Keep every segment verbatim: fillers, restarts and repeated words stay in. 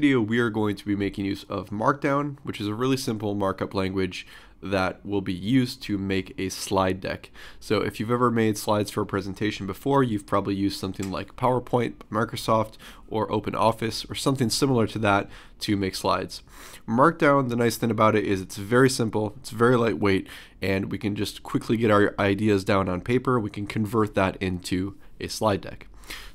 video, we are going to be making use of Markdown, which is a really simple markup language that will be used to make a slide deck. So if you've ever made slides for a presentation before, you've probably used something like PowerPoint, Microsoft, or OpenOffice, or something similar to that to make slides. Markdown, the nice thing about it is it's very simple, it's very lightweight, and we can just quickly get our ideas down on paper. We can convert that into a slide deck.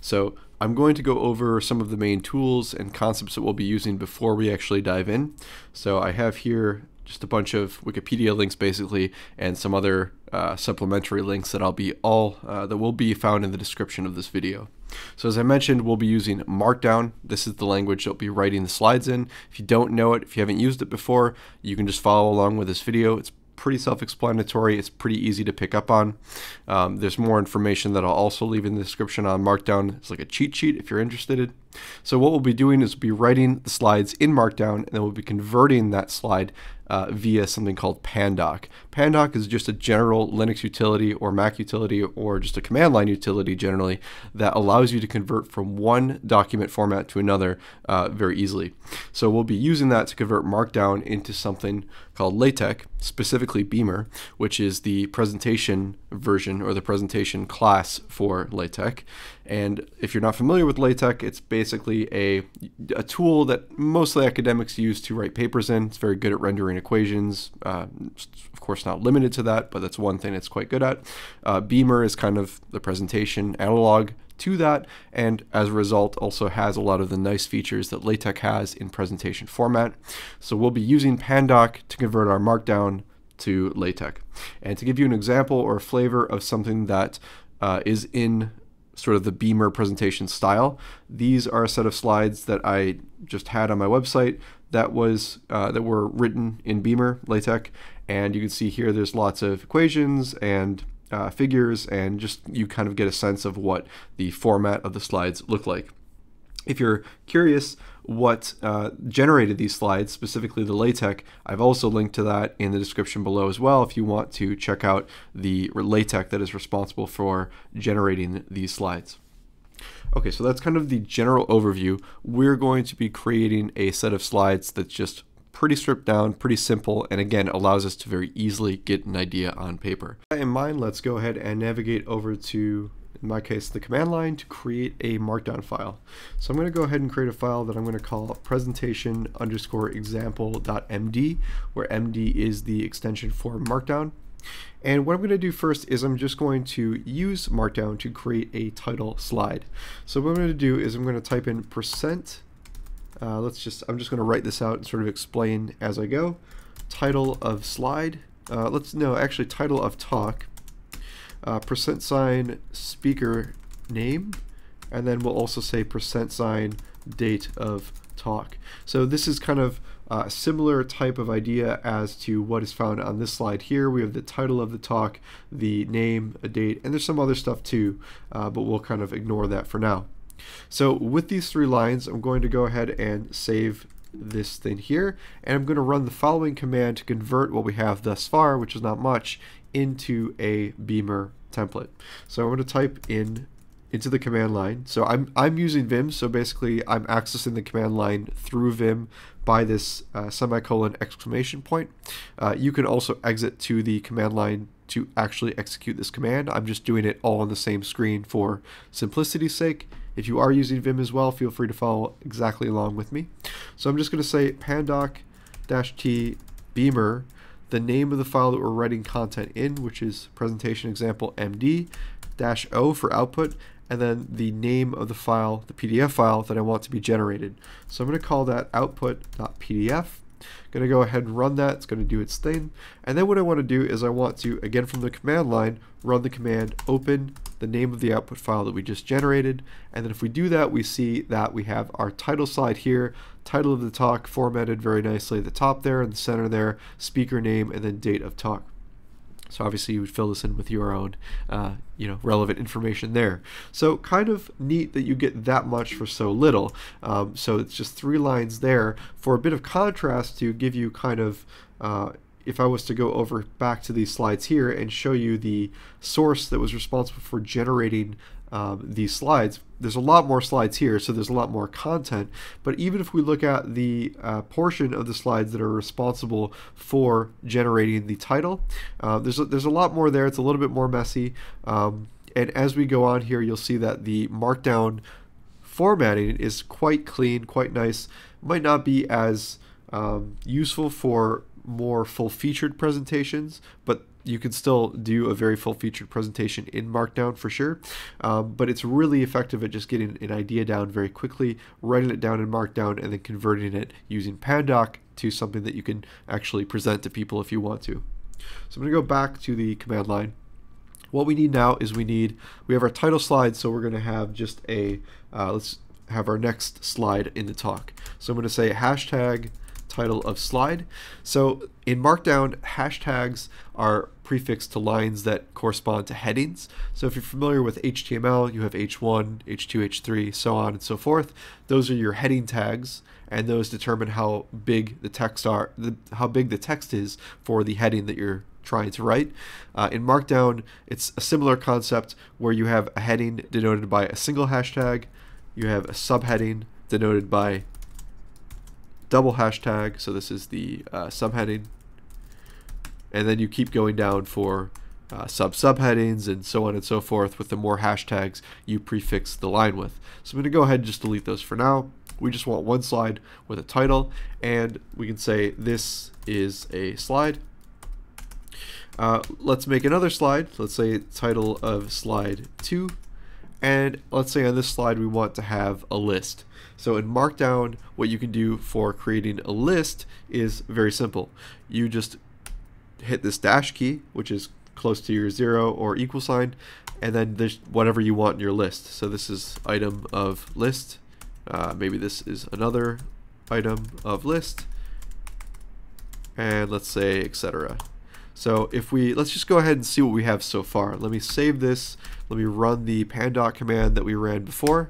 So I'm going to go over some of the main tools and concepts that we'll be using before we actually dive in. So I have here just a bunch of Wikipedia links basically, and some other uh, supplementary links that I'll be all uh, that will be found in the description of this video. So as I mentioned, we'll be using Markdown. This is the language that we'll be writing the slides in. If you don't know it, if you haven't used it before, you can just follow along with this video. It's pretty self-explanatory. It's pretty easy to pick up on. Um, there's more information that I'll also leave in the description on Markdown. It's like a cheat sheet if you're interested. So what we'll be doing is we'll be writing the slides in Markdown, and then we'll be converting that slide uh, via something called Pandoc. Pandoc is just a general Linux utility or Mac utility or just a command line utility generally that allows you to convert from one document format to another uh, very easily. So we'll be using that to convert Markdown into something called LaTeX, specifically Beamer, which is the presentation version or the presentation class for LaTeX. And if you're not familiar with LaTeX, it's basically a, a tool that mostly academics use to write papers in. It's very good at rendering equations. Uh, of course, not limited to that, but that's one thing it's quite good at. Uh, Beamer is kind of the presentation analog to that, and as a result also has a lot of the nice features that LaTeX has in presentation format. So we'll be using Pandoc to convert our Markdown to LaTeX. And to give you an example or a flavor of something that uh, is in sort of the Beamer presentation style, these are a set of slides that I just had on my website that was uh, that were written in Beamer LaTeX, and you can see here there's lots of equations and uh, figures, and just you kind of get a sense of what the format of the slides look like. If you're curious what uh, generated these slides, specifically the LaTeX, I've also linked to that in the description below as well if you want to check out the LaTeX that is responsible for generating these slides. Okay, so that's kind of the general overview. We're going to be creating a set of slides that's just pretty stripped down, pretty simple, and again allows us to very easily get an idea on paper. With that in mind, let's go ahead and navigate over to, in my case, the command line to create a Markdown file. So I'm going to go ahead and create a file that I'm going to call presentation underscore example.md, where M D is the extension for Markdown. And what I'm going to do first is I'm just going to use Markdown to create a title slide. So what I'm going to do is I'm going to type in percent. Uh, let's just, I'm just going to write this out and sort of explain as I go. Title of slide. Uh, let's no, actually title of talk. Uh, percent sign speaker name, and then we'll also say percent sign date of talk. So this is kind of a similar type of idea as to what is found on this slide here. We have the title of the talk, the name, a date, and there's some other stuff too, uh, but we'll kind of ignore that for now. So with these three lines, I'm going to go ahead and save this thing here, and I'm going to run the following command to convert what we have thus far, which is not much, into a Beamer template. So I'm going to type in into the command line. So I'm, I'm using Vim, so basically I'm accessing the command line through Vim by this uh, semicolon exclamation point. Uh, you can also exit to the command line to actually execute this command. I'm just doing it all on the same screen for simplicity's sake. If you are using Vim as well, feel free to follow exactly along with me. So I'm just going to say pandoc-t beamer, the name of the file that we're writing content in, which is presentation example M D, dash O for output, and then the name of the file, the P D F file that I want to be generated. So I'm going to call that output.pdf. I'm going to go ahead and run that. It's going to do its thing. And then what I want to do is I want to, again from the command line, run the command open the name of the output file that we just generated. And then if we do that, we see that we have our title slide here, title of the talk formatted very nicely at the top there, in the center there, speaker name, and then date of talk. So obviously you would fill this in with your own uh, you know, relevant information there. So kind of neat that you get that much for so little. Um, so it's just three lines there for a bit of contrast to give you kind of, uh, if I was to go over back to these slides here and show you the source that was responsible for generating um, these slides, there's a lot more slides here, so there's a lot more content. But even if we look at the uh, portion of the slides that are responsible for generating the title, uh, there's, a, there's a lot more there. It's a little bit more messy. Um, and as we go on here, you'll see that the Markdown formatting is quite clean, quite nice. Might not be as um, useful for more full-featured presentations, but you can still do a very full-featured presentation in Markdown for sure. Um, but it's really effective at just getting an idea down very quickly, writing it down in Markdown, and then converting it using Pandoc to something that you can actually present to people if you want to. So I'm going to go back to the command line. What we need now is we need, we have our title slide, so we're going to have just a, uh, let's have our next slide in the talk. So I'm going to say hashtag title of slide. So in Markdown, hashtags are prefixed to lines that correspond to headings. So if you're familiar with H T M L, you have H one, H two, H three, so on and so forth. Those are your heading tags, and those determine how big the text are, the, how big the text is for the heading that you're trying to write. Uh, in Markdown, it's a similar concept where you have a heading denoted by a single hashtag, you have a subheading denoted by double hashtag, so this is the uh, subheading, and then you keep going down for uh, sub-subheadings and so on and so forth with the more hashtags you prefix the line with. So I'm going to go ahead and just delete those for now. We just want one slide with a title, and we can say this is a slide. Uh, let's make another slide, let's say title of slide two, and let's say on this slide we want to have a list. So in Markdown, what you can do for creating a list is very simple. You just hit this dash key, which is close to your zero or equal sign, and then there's whatever you want in your list. So this is item of list, uh, maybe this is another item of list, and let's say et cetera. So if we, let's just go ahead and see what we have so far. Let me save this. Let me run the Pandoc command that we ran before.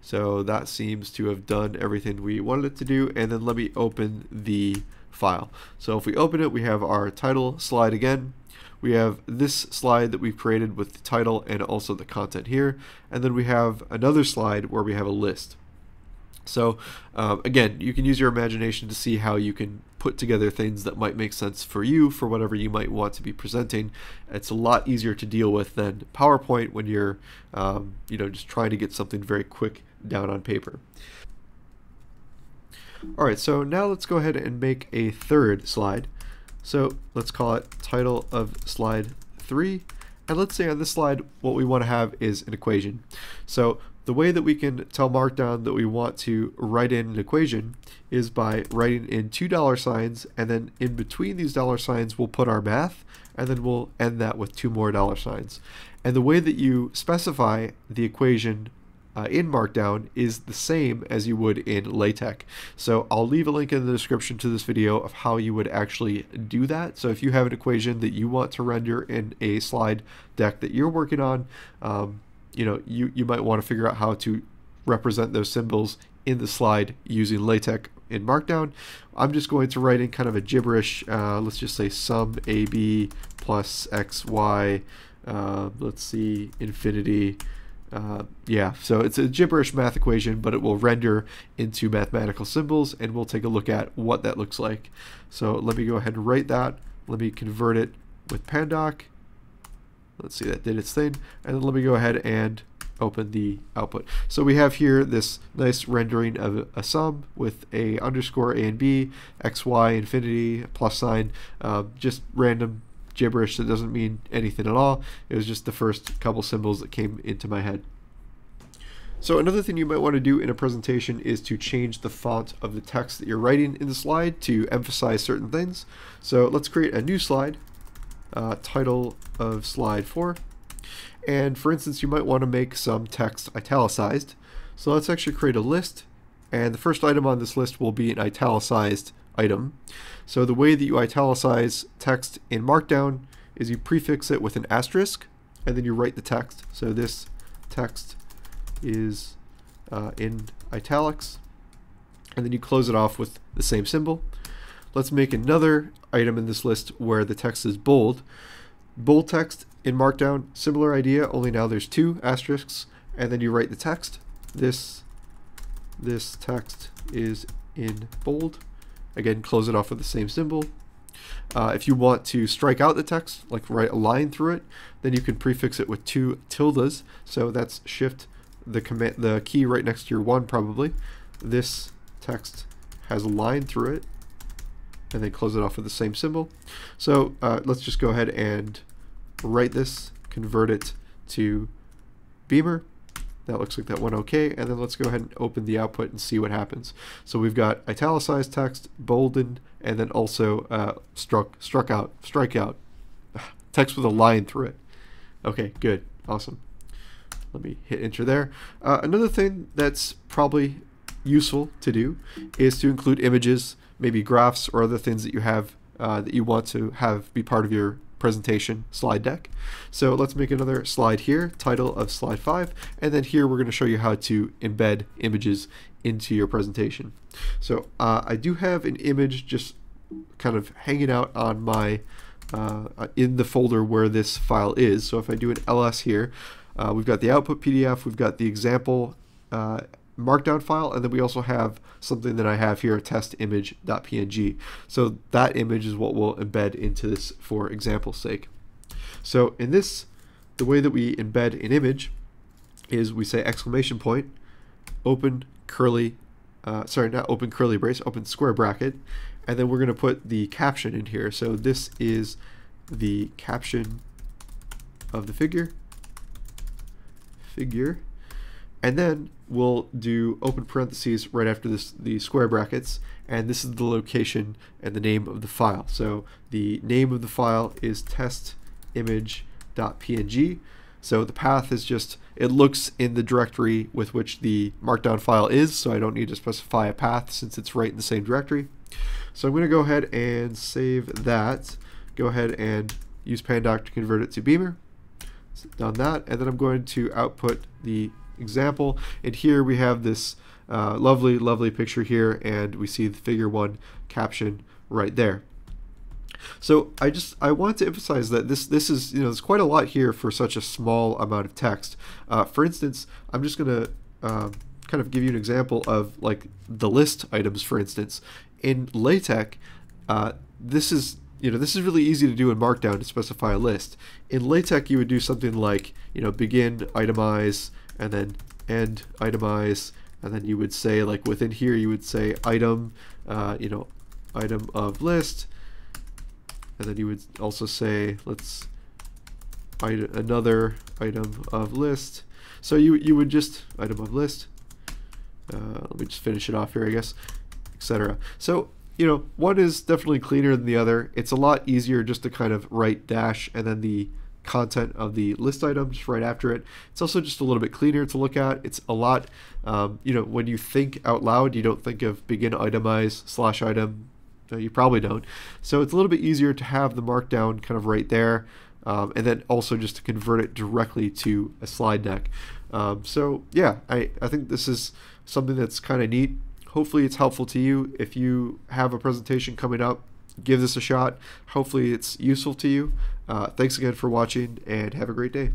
So that seems to have done everything we wanted it to do. And then let me open the file. So if we open it, we have our title slide again. We have this slide that we've created with the title and also the content here. And then we have another slide where we have a list. So um, again, you can use your imagination to see how you can put together things that might make sense for you for whatever you might want to be presenting. It's a lot easier to deal with than PowerPoint when you're um, you know, just trying to get something very quick down on paper. All right, so now let's go ahead and make a third slide. So let's call it title of slide three. And let's say on this slide, what we want to have is an equation. So the way that we can tell Markdown that we want to write in an equation is by writing in two dollar signs, and then in between these dollar signs we'll put our math, and then we'll end that with two more dollar signs. And the way that you specify the equation uh, in Markdown is the same as you would in LaTeX. So I'll leave a link in the description to this video of how you would actually do that. So if you have an equation that you want to render in a slide deck that you're working on, um, you know, you, you might want to figure out how to represent those symbols in the slide using LaTeX in Markdown. I'm just going to write in kind of a gibberish, uh, let's just say sum A B plus X Y, uh, let's see, infinity. Uh, yeah, so it's a gibberish math equation, but it will render into mathematical symbols, and we'll take a look at what that looks like. So let me go ahead and write that. Let me convert it with Pandoc. Let's see, that did its thing. And then let me go ahead and open the output. So we have here this nice rendering of a sum with a underscore A and B, X, Y, infinity, plus sign, uh, just random gibberish that doesn't mean anything at all. It was just the first couple symbols that came into my head. So another thing you might want to do in a presentation is to change the font of the text that you're writing in the slide to emphasize certain things. So let's create a new slide. Uh, title of slide four, and for instance you might want to make some text italicized. So let's actually create a list, and the first item on this list will be an italicized item. So the way that you italicize text in Markdown is you prefix it with an asterisk and then you write the text. So this text is uh, in italics, and then you close it off with the same symbol. Let's make another item in this list where the text is bold. Bold text in Markdown, similar idea, only now there's two asterisks, and then you write the text. This, this text is in bold. Again, close it off with the same symbol. Uh, if you want to strike out the text, like write a line through it, then you can prefix it with two tildes. So that's shift, the command, the key right next to your one probably. This text has a line through it, and then close it off with the same symbol. So uh, let's just go ahead and write this, convert it to Beamer. That looks like that went okay, and then let's go ahead and open the output and see what happens. So we've got italicized text, bolden, and then also uh, struck, struck out, strike out, text with a line through it. Okay, good, awesome. Let me hit enter there. Uh, another thing that's probably useful to do is to include images, maybe graphs or other things that you have uh, that you want to have be part of your presentation slide deck. So let's make another slide here, title of slide five, and then here we're going to show you how to embed images into your presentation. So uh, I do have an image just kind of hanging out on my uh, in the folder where this file is. So if I do an L S here, uh, we've got the output P D F, we've got the example uh, Markdown file, and then we also have something that I have here, test image.png. So that image is what we'll embed into this for example's sake. So in this, the way that we embed an image is we say exclamation point, open curly, uh, sorry, not open curly brace, open square bracket, and then we're going to put the caption in here. So this is the caption of the figure, figure. And then we'll do open parentheses right after this, the square brackets, and this is the location and the name of the file. So the name of the file is test image dot P N G. So the path is just, it looks in the directory with which the Markdown file is, so I don't need to specify a path since it's right in the same directory. So I'm going to go ahead and save that. Go ahead and use Pandoc to convert it to Beamer. So done that, and then I'm going to output the example, and here we have this uh, lovely lovely picture here, and we see the figure one caption right there. So I just I want to emphasize that this this is, you know, there's quite a lot here for such a small amount of text. Uh, for instance, I'm just gonna uh, kind of give you an example of like the list items. For instance, in LaTeX, uh, this is You know, this is really easy to do in Markdown to specify a list. In LaTeX, you would do something like, you know, begin, itemize, and then end, itemize, and then you would say, like within here, you would say item, uh, you know, item of list, and then you would also say, let's item, another item of list. So you you would just item of list. Uh, let me just finish it off here, I guess, et cetera. So, you know, one is definitely cleaner than the other. It's a lot easier just to kind of write dash and then the content of the list item just right after it. It's also just a little bit cleaner to look at. It's a lot, um, you know, when you think out loud, you don't think of begin itemize slash item. No, you probably don't. So it's a little bit easier to have the Markdown kind of right there, um, and then also just to convert it directly to a slide deck. Um, so yeah, I, I think this is something that's kind of neat. Hopefully it's helpful to you. If you have a presentation coming up, give this a shot. Hopefully it's useful to you. Uh, thanks again for watching, and have a great day.